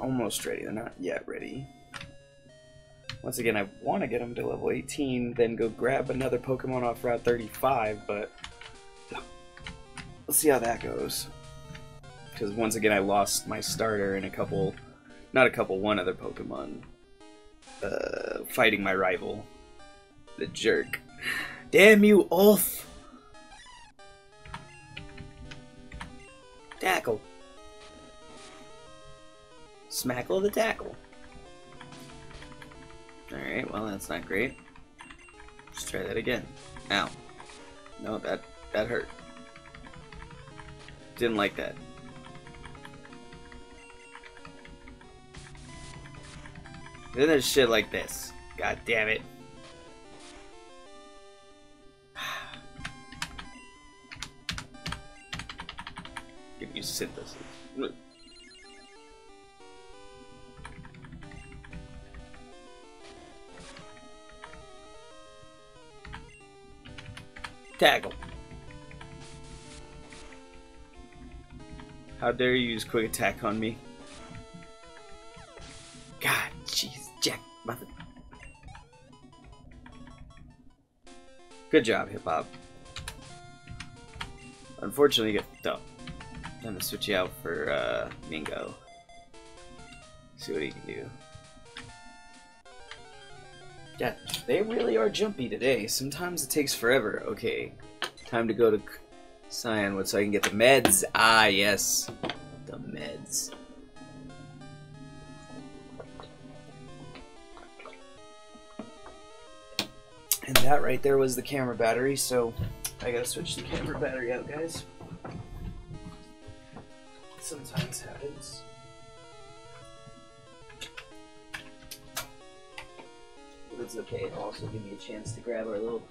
almost ready. They're not yet ready. Once again, I want to get them to level 18, then go grab another Pokemon off Route 35, but let's see how that goes. Because once again, I lost my starter and one other Pokemon fighting my rival. The jerk. Damn you, Ulf! Tackle. Smackle the tackle. Alright, well that's not great. Let's try that again. Ow. No, that hurt. Didn't like that. Then there's shit like this. God damn it. Give you synthesis. Tackle. How dare you use quick attack on me? God, jeez, Jack, mother. Good job, Hip Hop. Unfortunately, you get dumped. I'm gonna switch you out for Mingo. See what he can do. Yeah, they really are jumpy today. Sometimes it takes forever. Okay, time to go to Cyanwood so I can get the meds. Ah, yes, the meds. And that right there was the camera battery, so I gotta switch the camera battery out, guys. Sometimes happens. It's okay, it'll also give me a chance to grab our little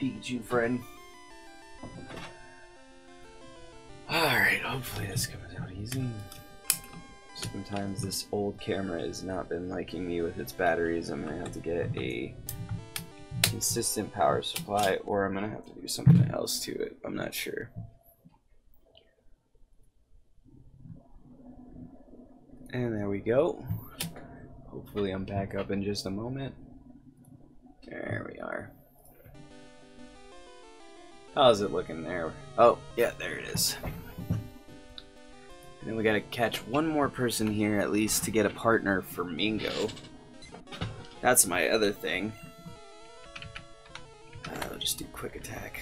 Pikachu friend. Alright, hopefully this comes out easy. Sometimes this old camera has not been liking me with its batteries. I'm gonna have to get a consistent power supply, or I'm gonna have to do something else to it. I'm not sure. And there we go. Hopefully I'm back up in just a moment. There we are. How's it looking there? Oh, yeah, there it is. And then we gotta catch one more person here at least to get a partner for Mingo. That's my other thing. I'll just do quick attack.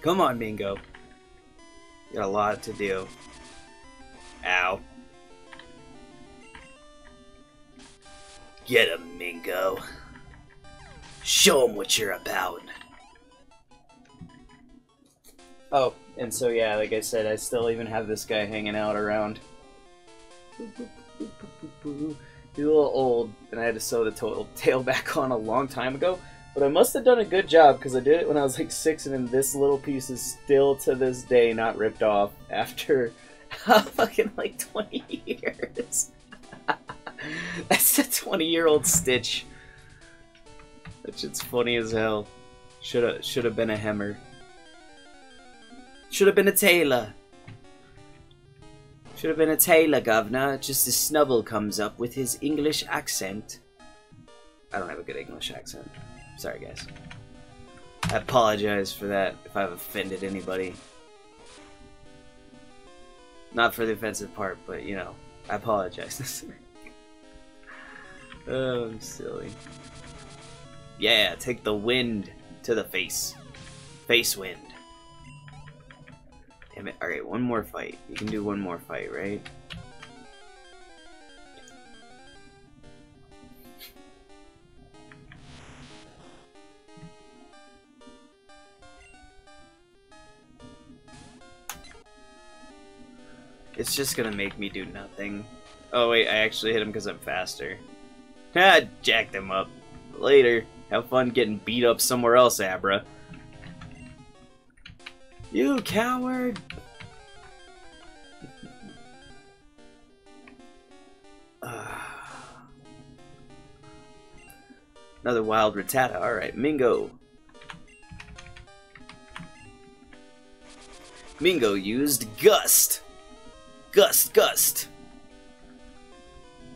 Come on, Mingo. Got a lot to do. Ow. Get him, Mingo. Show him what you're about. Oh, and so yeah, like I said, I still even have this guy hanging out around. He's a little old, and I had to sew the tail back on a long time ago, but I must have done a good job because I did it when I was like 6, and then this little piece is still to this day not ripped off after fucking like 20 years. That's a 20-year-old Stitch. That shit's funny as hell. Should have been a Hemmer. Should have been a Taylor. Should have been a Taylor, Governor. Just as Snubbull comes up with his English accent. I don't have a good English accent. Sorry, guys. I apologize for that if I've offended anybody. Not for the offensive part, but you know, I apologize. Oh, I'm silly. Yeah, take the wind to the face. Face wind. Damn it. Alright, one more fight. You can do one more fight, right? It's just gonna make me do nothing. Oh wait, I actually hit him because I'm faster. Ah, jacked him up. Later. Have fun getting beat up somewhere else, Abra. You coward! Another wild Rattata. Alright, Mingo. Mingo used Gust. Gust.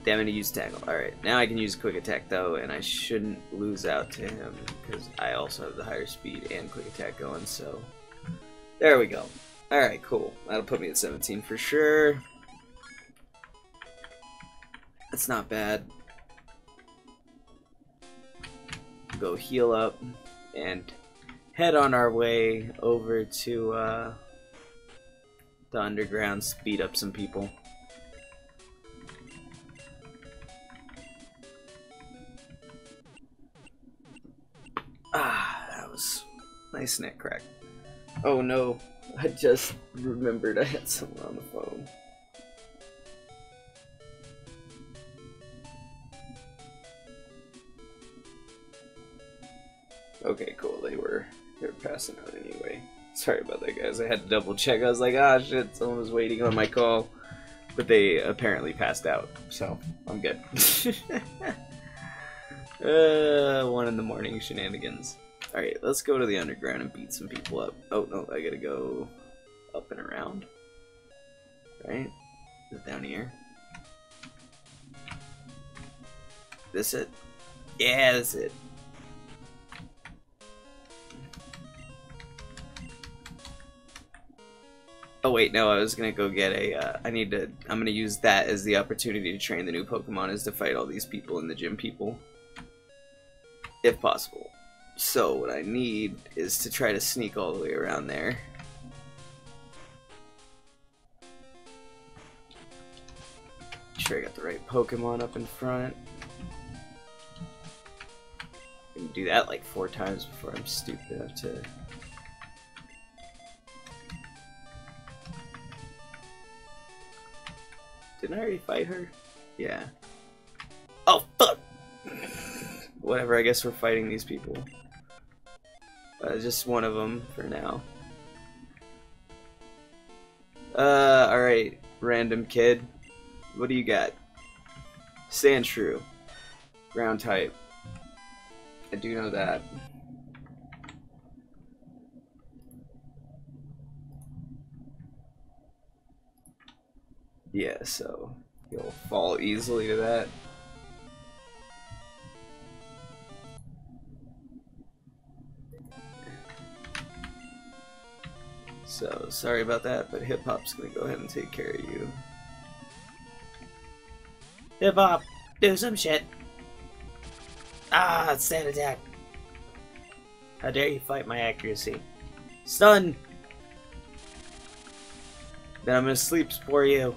Damn it, I used Tackle. Alright, now I can use Quick Attack though, and I shouldn't lose out to him, because I also have the higher speed and Quick Attack going, so... There we go. Alright, cool. That'll put me at 17 for sure. That's not bad. Go heal up, and head on our way over to, the underground, speed up some people. Ah, that was nice neck crack. Oh no, I just remembered I had someone on the phone. Okay, cool, they were passing out anyway. Sorry about that, guys. I had to double check. I was like, ah, shit, someone was waiting on my call. But they apparently passed out, so I'm good. 1 in the morning shenanigans. Alright, let's go to the underground and beat some people up. Oh, no, I gotta go up and around. Right? Is it down here? This it? Yeah, that's it. Oh wait, no, I was gonna go get a, I'm gonna use that as the opportunity to train the new Pokemon, is to fight all these people in the gym people. If possible. So, what I need is to try to sneak all the way around there. Make sure I got the right Pokemon up in front. I can do that like 4 times before I'm stupid enough to... Didn't I already fight her? Yeah. Oh, fuck! Whatever, I guess we're fighting these people. Just one of them for now. Alright, random kid. What do you got? Sandshrew. Ground type. I do know that. Yeah, so you'll fall easily to that. So, sorry about that, but Hip Hop's gonna go ahead and take care of you. Hip Hop, do some shit! Ah, it's sand attack! How dare you fight my accuracy? Stun! Then I'm gonna sleep for you.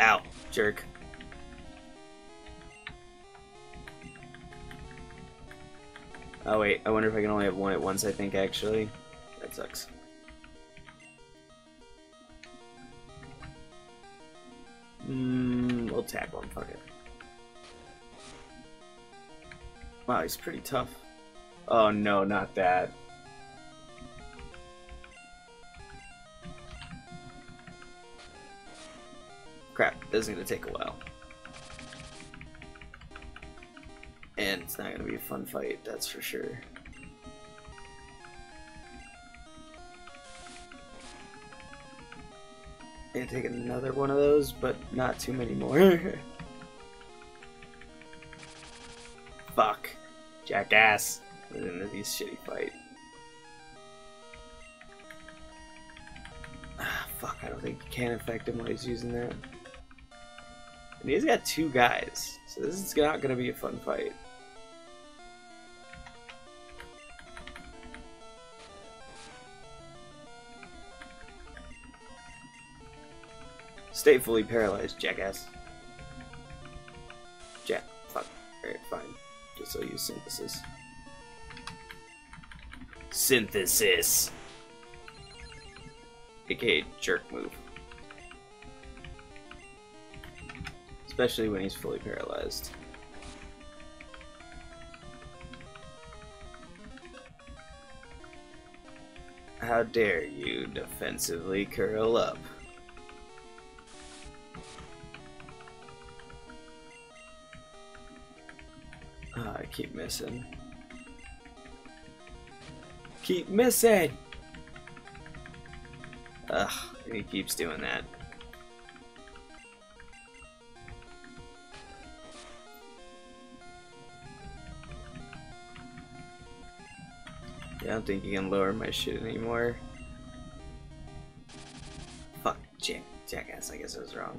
Ow, jerk. Oh wait, I wonder if I can only have one at once, I think, actually. That sucks. We'll tackle him, fuck it. Wow, he's pretty tough. Oh no, not that. Crap, this is gonna take a while. And it's not gonna be a fun fight, that's for sure. I'm gonna take another one of those, but not too many more. Fuck. Jackass. This is gonna be a shitty fight. Ah, fuck, I don't think you can affect him when he's using that. And he's got 2 guys, so this is not going to be a fun fight. Stay fully paralyzed, jackass. Jack, fuck. Alright, fine. Just I'll use Synthesis. Synthesis! AKA jerk move. Especially when he's fully paralyzed. How dare you defensively curl up? Ah, I keep missing. Keep missing! Ugh, and he keeps doing that. Yeah, I don't think you can lower my shit anymore. Fuck, jackass, I guess I was wrong.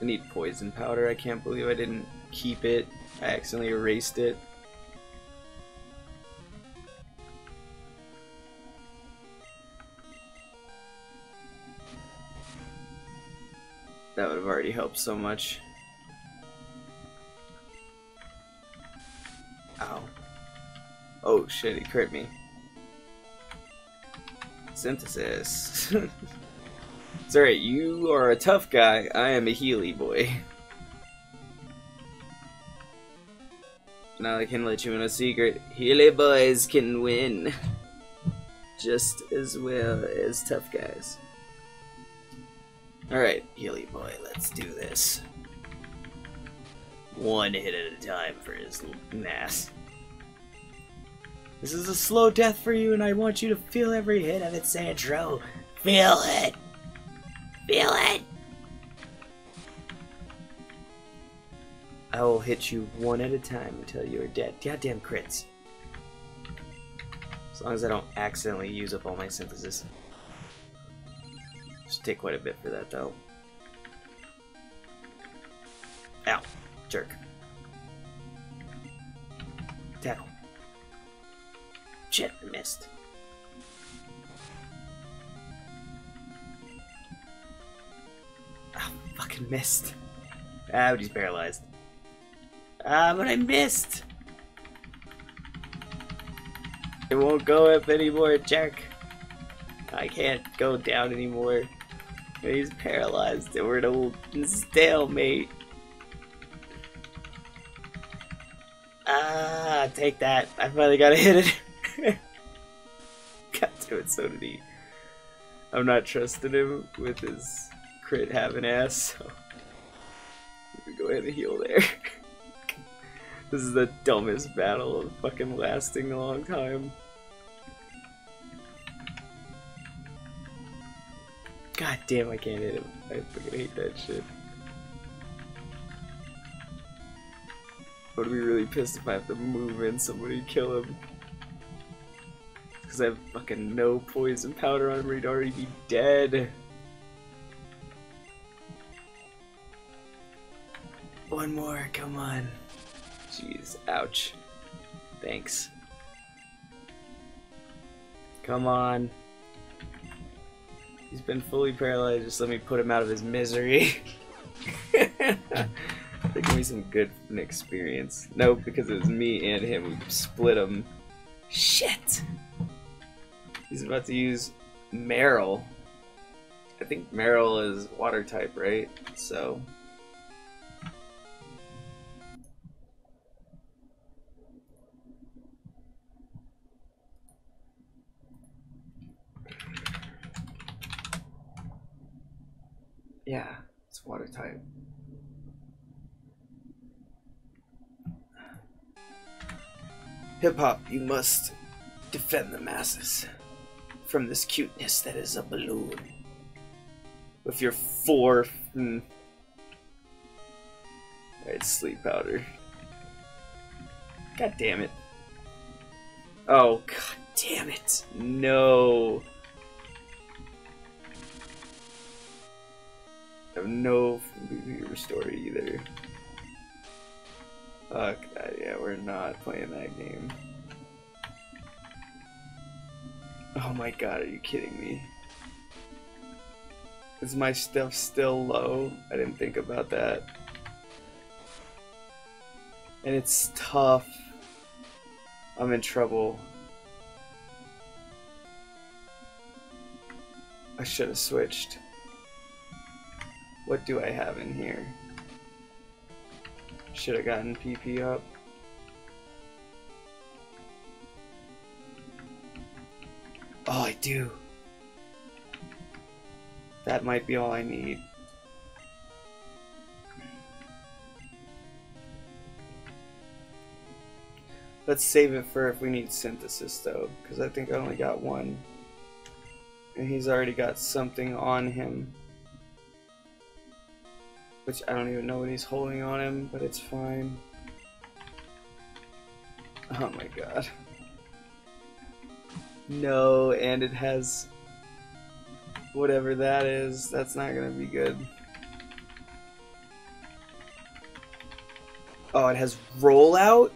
I need poison powder, I can't believe I didn't keep it. I accidentally erased it. That would have already helped so much. Ow. Oh shit, it hurt me. Synthesis. It's alright, you are a tough guy, I am a Healy boy. Now I can let you in a secret. Healy boys can win. Just as well as tough guys. Alright, Healy boy, let's do this. One hit at a time for his mass. This is a slow death for you, and I want you to feel every hit of it, Sandshrew. Feel it! Feel it! I will hit you one at a time until you are dead. Goddamn crits. As long as I don't accidentally use up all my synthesis. Just take quite a bit for that, though. Ow. Jerk. Tackle. Shit, I missed. Oh, fucking missed. Ah, but he's paralyzed. Ah, but I missed! It won't go up anymore, Jack. I can't go down anymore. He's paralyzed and we're in a little stalemate. Ah, take that. I finally got to hit it. God damn it, so did he. I'm not trusting him with his crit having ass, so I'm gonna go ahead and heal there. This is the dumbest battle of fucking lasting a long time. God damn, I can't hit him. I fucking hate that shit. I would be really pissed if I have to move in somebody to kill him. Because I have fucking no poison powder on him, he'd already be dead. One more, come on. Jeez, ouch. Thanks. Come on. He's been fully paralyzed, just let me put him out of his misery. That gave me some good experience. No, because it was me and him. We split him. Shit! He's about to use Meryl. I think Meryl is water type, right? So. Yeah, it's water type. Hip-hop, you must defend the masses from this cuteness that is a balloon. With your four... Alright, sleep powder. God damn it. Oh, god damn it. No. I have no restore either. Fuck that, yeah, we're not playing that game. Oh my god, are you kidding me? Is my stuff still low? I didn't think about that. And it's tough. I'm in trouble. I should have switched. What do I have in here? Should have gotten PP up. Oh, I do. That might be all I need. Let's save it for if we need synthesis though, because I think I only got one. And he's already got something on him. Which I don't even know what he's holding on him, but it's fine. Oh my god. No, and it has whatever that is. That's not gonna be good. Oh, it has rollout?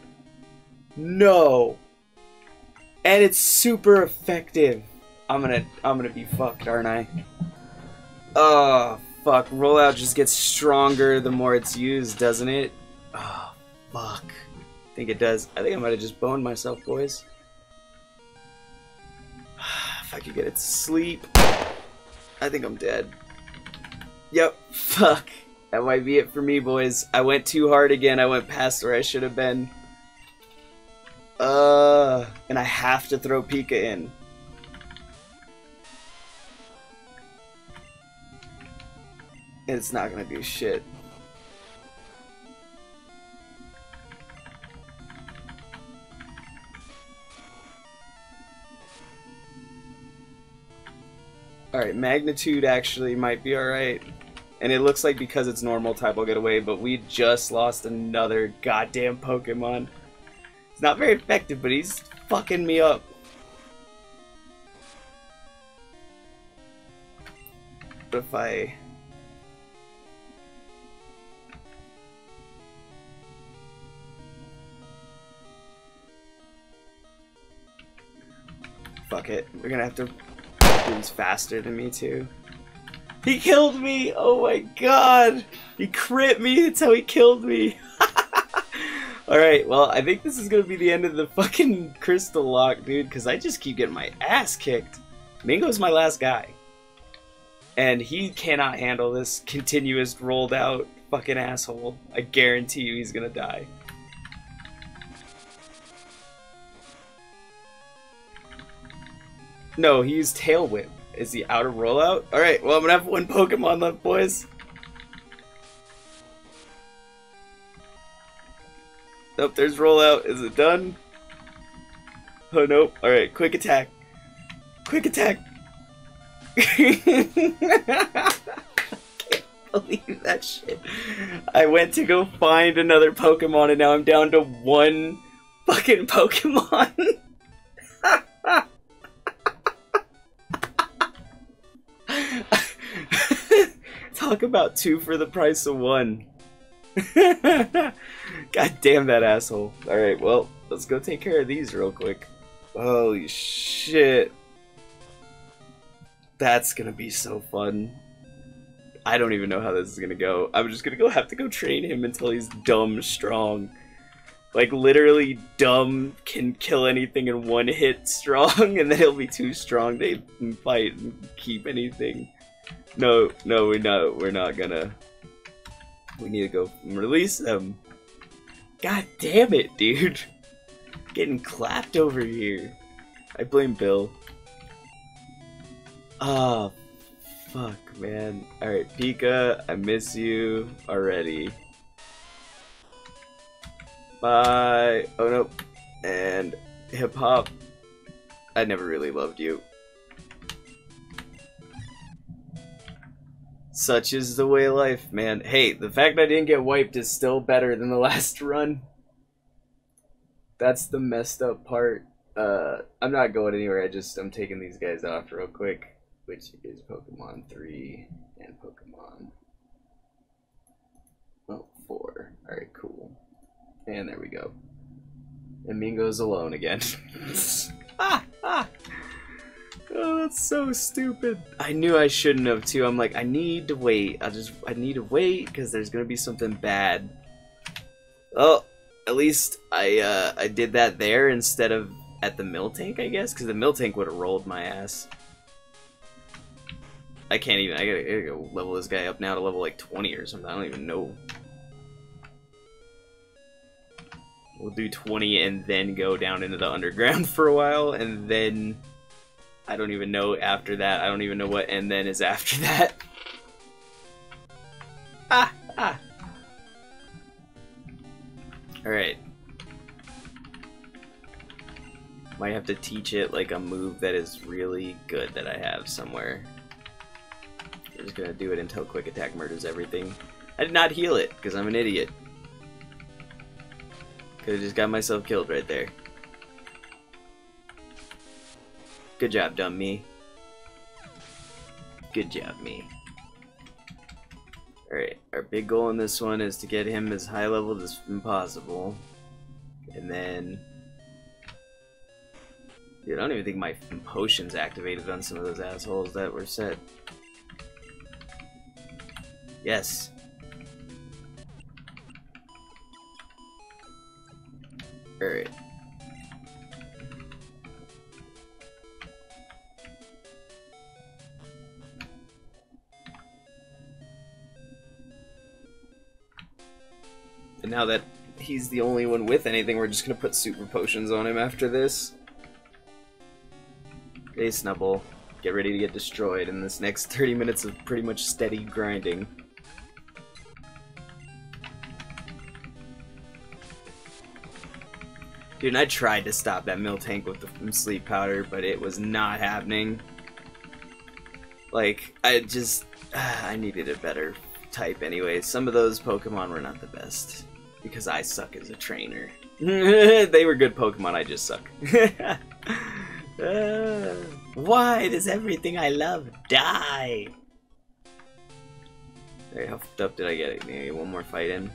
No. And it's super effective. I'm gonna be fucked, aren't I? Oh fuck, rollout just gets stronger the more it's used, doesn't it? Oh fuck. I think it does. I think I might have just boned myself, boys. If I could get it to sleep. I think I'm dead. Yep, fuck. That might be it for me, boys. I went too hard again. I went past where I should have been. And I have to throw Pika in. And it's not gonna do shit. Alright, magnitude actually might be alright. And it looks like because it's normal type will get away, but we just lost another goddamn Pokemon. He's not very effective, but he's fucking me up. What if I... Fuck it, we're gonna have to... He's faster than me too. He killed me! Oh my god! He crit me, that's how he killed me! Alright, well I think this is gonna be the end of the fucking crystal lock, dude, because I just keep getting my ass kicked. Mingo's my last guy. And he cannot handle this continuous rolled out fucking asshole. I guarantee you he's gonna die. No, he used Tail Whip. Is the outer rollout? Alright, well I'm gonna have one Pokemon left, boys. Nope, there's rollout. Is it done? Oh nope. Alright, quick attack. Quick attack! I can't believe that shit. I went to go find another Pokemon and now I'm down to one fucking Pokemon. Talk about two for the price of one. God damn that asshole. Alright, well, let's go take care of these real quick. Holy shit. That's gonna be so fun. I don't even know how this is gonna go. I'm just gonna have to go train him until he's dumb strong. Like, literally dumb can kill anything in one hit strong, and then he'll be too strong they can fight and keep anything. No, we're not gonna. We need to go release them. God damn it, dude. Getting clapped over here. I blame Bill. Ah, oh, fuck, man. Alright, Pika, I miss you already. Bye. Oh, no. And Hip Hop, I never really loved you. Such is the way of life, man. Hey, the fact I didn't get wiped is still better than the last run. That's the messed up part. I'm not going anywhere. I'm taking these guys off real quick, which is Pokemon 3 and Pokemon 4. All right, cool. And there we go. And Mingo's alone again. Oh, that's so stupid. I knew I shouldn't have, too. I'm like, I need to wait. I need to wait, because there's going to be something bad. Oh, at least I did that there instead of at the Miltank, I guess, because the Miltank would have rolled my ass. I can't even, I gotta go level this guy up now to level, like, 20 or something. I don't even know. We'll do 20 and then go down into the underground for a while, and then... I don't even know after that. I don't even know what and then is after that. Alright. Might have to teach it like a move that is really good that I have somewhere. I'm just gonna do it until Quick Attack murders everything. I did not heal it because I'm an idiot. Could have just got myself killed right there. Good job, dumb me. Good job, me. Alright, our big goal in this one is to get him as high leveled as possible. And then... dude, I don't even think my potions activated on some of those assholes that were set. Yes! Alright. And now that he's the only one with anything, we're just gonna put super potions on him after this. Hey, Snubbull. Get ready to get destroyed in this next 30 minutes of pretty much steady grinding. Dude, and I tried to stop that Miltank with the sleep powder, but it was not happening. Like, I just... I needed a better type anyway. Some of those Pokemon were not the best, because I suck as a trainer. They were good Pokemon, I just suck. Why does everything I love die? Hey, how fucked up did I get it? Maybe one more fight in?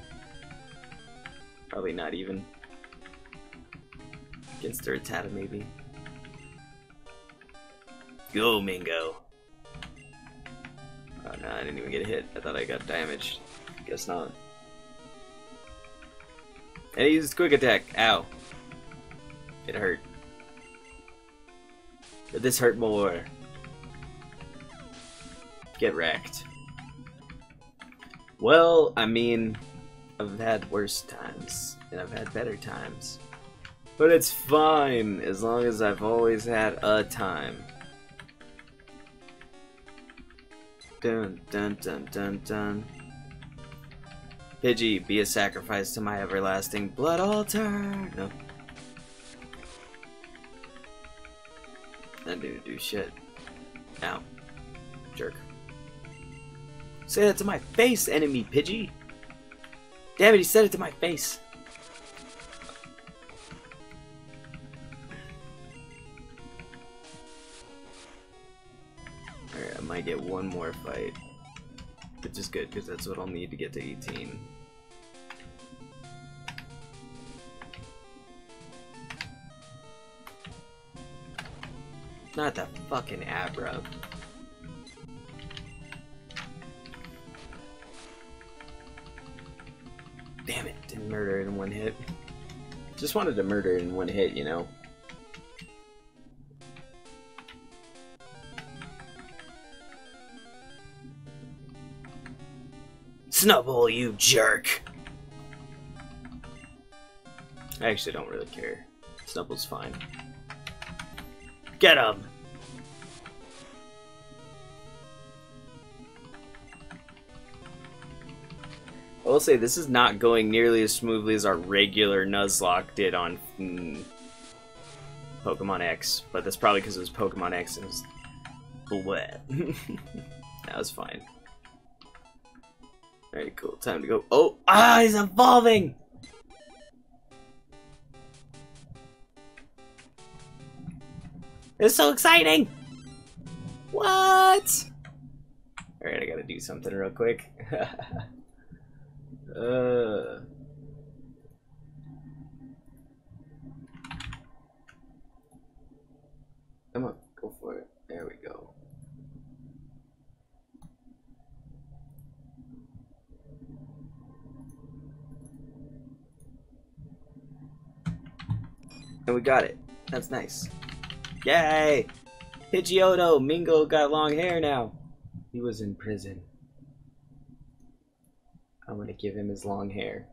Probably not even. Against the Rattata, maybe. Go, Mingo! Oh, no, I didn't even get hit. I thought I got damaged. Guess not. And he used quick attack. Ow. It hurt. But this hurt more. Get wrecked. Well, I mean, I've had worse times, and I've had better times. But it's fine, as long as I've always had a time. Dun dun dun dun dun. Pidgey, be a sacrifice to my everlasting blood altar! No. That dude do shit. Ow. Jerk. Say that to my face, enemy Pidgey! Damn it, he said it to my face! Alright, I might get one more fight. Which is good, because that's what I'll need to get to 18. Not the fucking Abra. Damn it, didn't murder it in one hit. Just wanted to murder it in one hit, you know. Snubbull, you jerk! I actually don't really care. Snubbull's fine. Get him! I will say, this is not going nearly as smoothly as our regular Nuzlocke did on Pokemon X, but that's probably because it was Pokemon X and it was bleh. That was fine. Alright, cool. Time to go. Oh! Ah! He's evolving! It's so exciting! What? Alright, I gotta do something real quick. Come on, go for it. There we go. And we got it. That's nice. Yay! Pidgeotto! Mingo got long hair now! He was in prison. I'm gonna give him his long hair.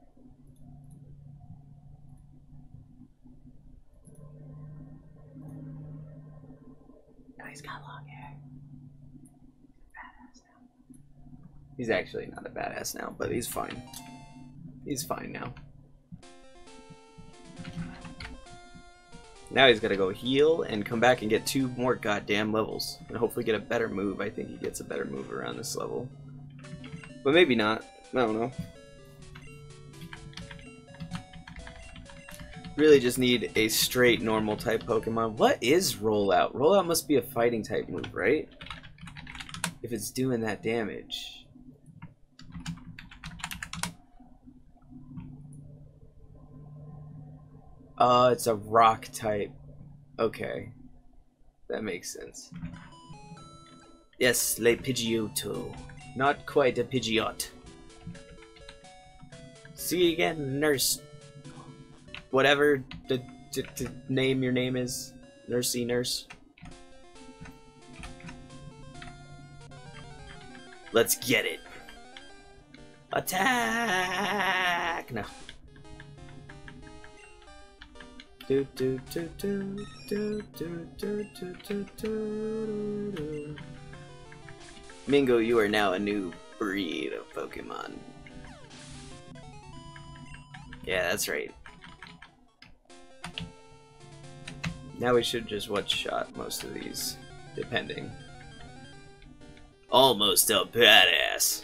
Now he's got long hair. He's a badass now. He's actually not a badass now, but he's fine. He's fine now. Now he's gotta go heal and come back and get 2 more goddamn levels. And hopefully get a better move. I think he gets a better move around this level. But maybe not. I don't know. Really just need a straight normal type Pokemon. What is Rollout? Rollout must be a fighting type move, right? If it's doing that damage. Oh, it's a rock type. Okay. That makes sense. Yes, Le Pidgeotto. Not quite a Pidgeot. See you again, Nurse. Whatever the name your name is. Nursey Nurse. Let's get it. Attack! No. Do do do do do do do do do do. Mingo, you are now a new breed of Pokemon. Yeah, that's right. Now we should just one-shot most of these, depending. Almost a badass!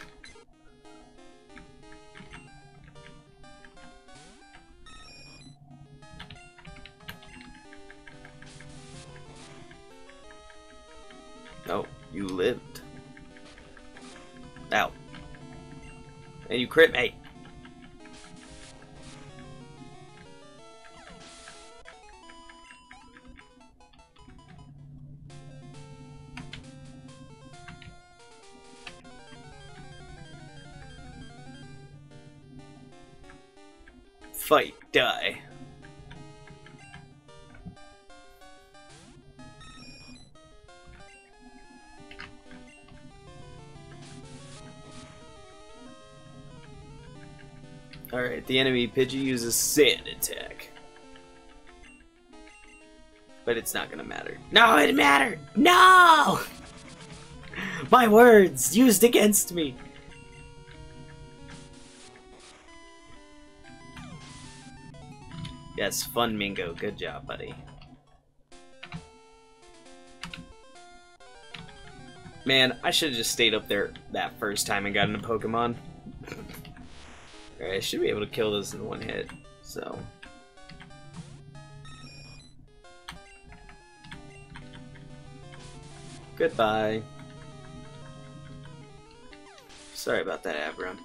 Oh, you lived. Ow. And you crit me! Fight, die. Alright, the enemy Pidgey uses Sand Attack. But it's not gonna matter. No, it mattered! No! My words used against me! Yes, fun Mingo. Good job, buddy. Man, I should have just stayed up there that first time and gotten a Pokemon. Alright, I should be able to kill this in one hit, so. Goodbye. Sorry about that, Abra.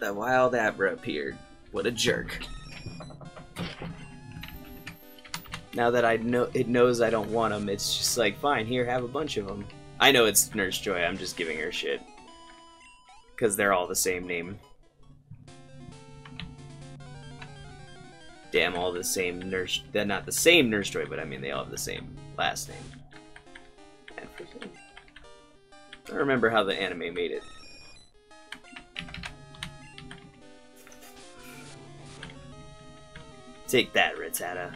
The wild Abra appeared. What a jerk. Now that I know it knows I don't want them, it's just like, fine, here, have a bunch of them. I know it's Nurse Joy, I'm just giving her shit. Because they're all the same name. Damn, all the same Nurse... They're not the same Nurse Joy, but I mean, they all have the same last name. And first name. I don't remember how the anime made it. Take that, Rattata.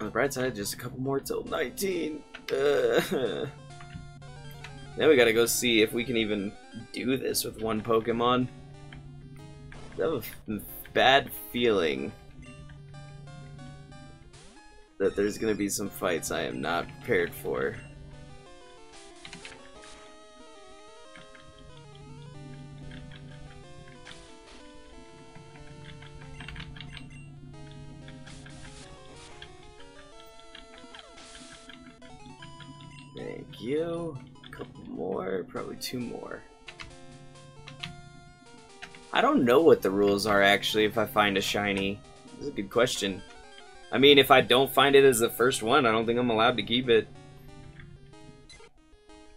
On the bright side, just a couple more till 19. Now we gotta go see if we can even do this with one Pokemon. I have a bad feeling that there's gonna be some fights I am not prepared for. Thank you. A couple more, probably two more. I don't know what the rules are actually if I find a shiny. This is a good question. I mean, if I don't find it as the first one, I don't think I'm allowed to keep it.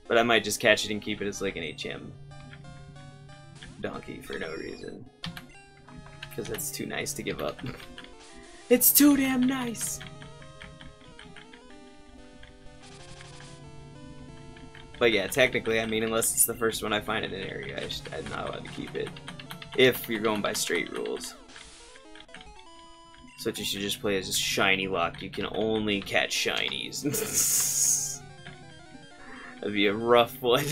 But I might just catch it and keep it as like an HM donkey for no reason. Because it's too nice to give up. It's too damn nice! But yeah, technically, I mean, unless it's the first one I find in an area, I'm not allowed to keep it. If you're going by straight rules. So what you should just play is just Shiny Lock. You can only catch shinies. That'd be a rough one.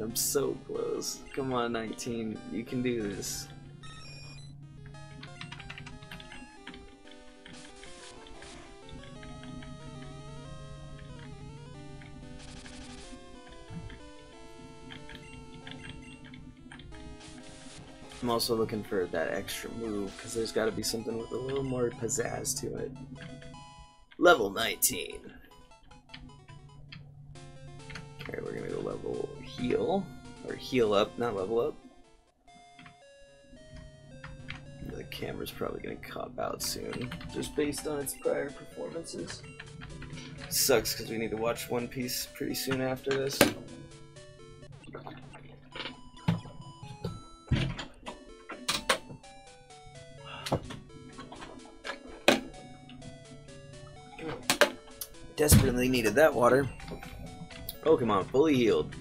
I'm so close. Come on, 19. You can do this. I'm also looking for that extra move, because there's got to be something with a little more pizzazz to it. Level 19. Alright, we're going to go level heal, or heal up, not level up. The camera's probably going to cop out soon, just based on its prior performances. Sucks, because we need to watch One Piece pretty soon after this. Desperately needed that water. Pokemon fully healed.